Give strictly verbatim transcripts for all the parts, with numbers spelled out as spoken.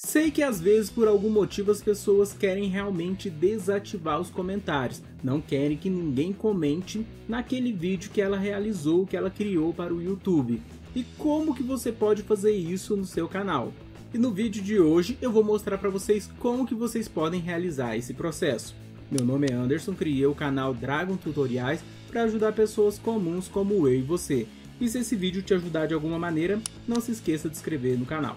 Sei que às vezes por algum motivo as pessoas querem realmente desativar os comentários, não querem que ninguém comente naquele vídeo que ela realizou, que ela criou para o YouTube. E como que você pode fazer isso no seu canal? E no vídeo de hoje eu vou mostrar para vocês como que vocês podem realizar esse processo. Meu nome é Anderson, criei o canal Dragon Tutoriais para ajudar pessoas comuns como eu e você. E se esse vídeo te ajudar de alguma maneira, não se esqueça de se inscrever no canal.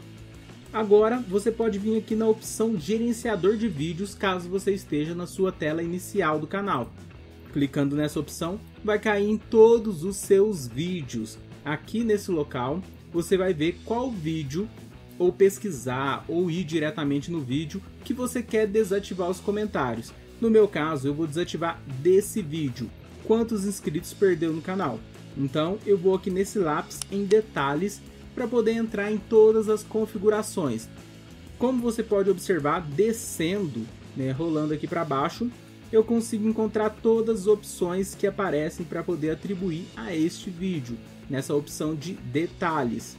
Agora, você pode vir aqui na opção gerenciador de vídeos, caso você esteja na sua tela inicial do canal. Clicando nessa opção, vai cair em todos os seus vídeos. Aqui nesse local, você vai ver qual vídeo, ou pesquisar, ou ir diretamente no vídeo que você quer desativar os comentários. No meu caso, eu vou desativar desse vídeo. Quantos inscritos perdeu no canal? Então, eu vou aqui nesse lápis em detalhes, para poder entrar em todas as configurações. Como você pode observar, descendo, né, rolando aqui para baixo, eu consigo encontrar todas as opções que aparecem para poder atribuir a este vídeo, nessa opção de detalhes.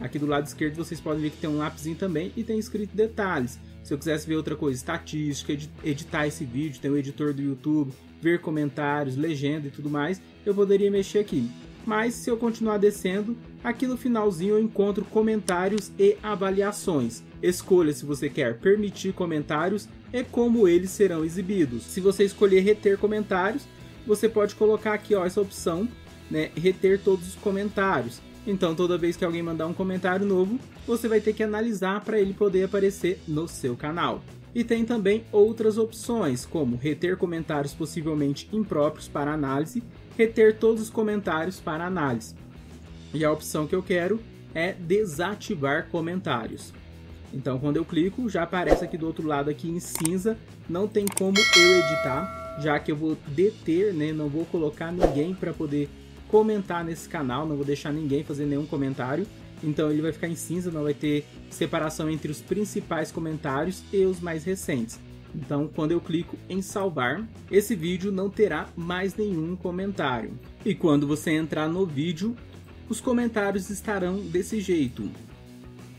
Aqui do lado esquerdo vocês podem ver que tem um lápisinho também e tem escrito detalhes. Se eu quisesse ver outra coisa, estatística, editar esse vídeo, tem o editor do YouTube, ver comentários, legenda e tudo mais, eu poderia mexer aqui. Mas se eu continuar descendo, aqui no finalzinho eu encontro comentários e avaliações. Escolha se você quer permitir comentários e como eles serão exibidos. Se você escolher reter comentários, você pode colocar aqui, ó, essa opção, né, reter todos os comentários. Então toda vez que alguém mandar um comentário novo, você vai ter que analisar para ele poder aparecer no seu canal. E tem também outras opções, como reter comentários possivelmente impróprios para análise, reter todos os comentários para análise. E a opção que eu quero é desativar comentários. Então, quando eu clico, já aparece aqui do outro lado aqui em cinza. Não tem como eu editar, já que eu vou deter, né? Não vou colocar ninguém para poder comentar nesse canal. Não vou deixar ninguém fazer nenhum comentário. Então, ele vai ficar em cinza, não vai ter separação entre os principais comentários e os mais recentes. Então, quando eu clico em salvar, esse vídeo não terá mais nenhum comentário. E quando você entrar no vídeo, os comentários estarão desse jeito,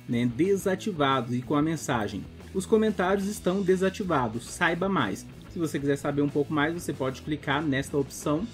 né? Desativados e com a mensagem: os comentários estão desativados, saiba mais. Se você quiser saber um pouco mais, você pode clicar nesta opção.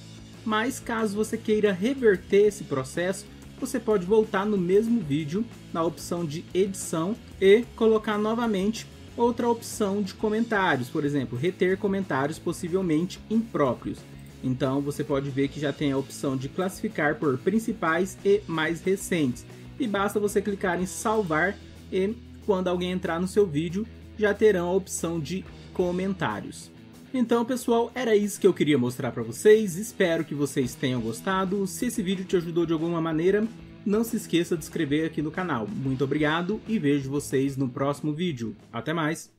Mas caso você queira reverter esse processo, você pode voltar no mesmo vídeo, na opção de edição, e colocar novamente outra opção de comentários, por exemplo, reter comentários possivelmente impróprios. Então você pode ver que já tem a opção de classificar por principais e mais recentes. E basta você clicar em salvar e quando alguém entrar no seu vídeo, já terão a opção de comentários. Então pessoal, era isso que eu queria mostrar para vocês, espero que vocês tenham gostado. Se esse vídeo te ajudou de alguma maneira, não se esqueça de se inscrever aqui no canal. Muito obrigado e vejo vocês no próximo vídeo. Até mais!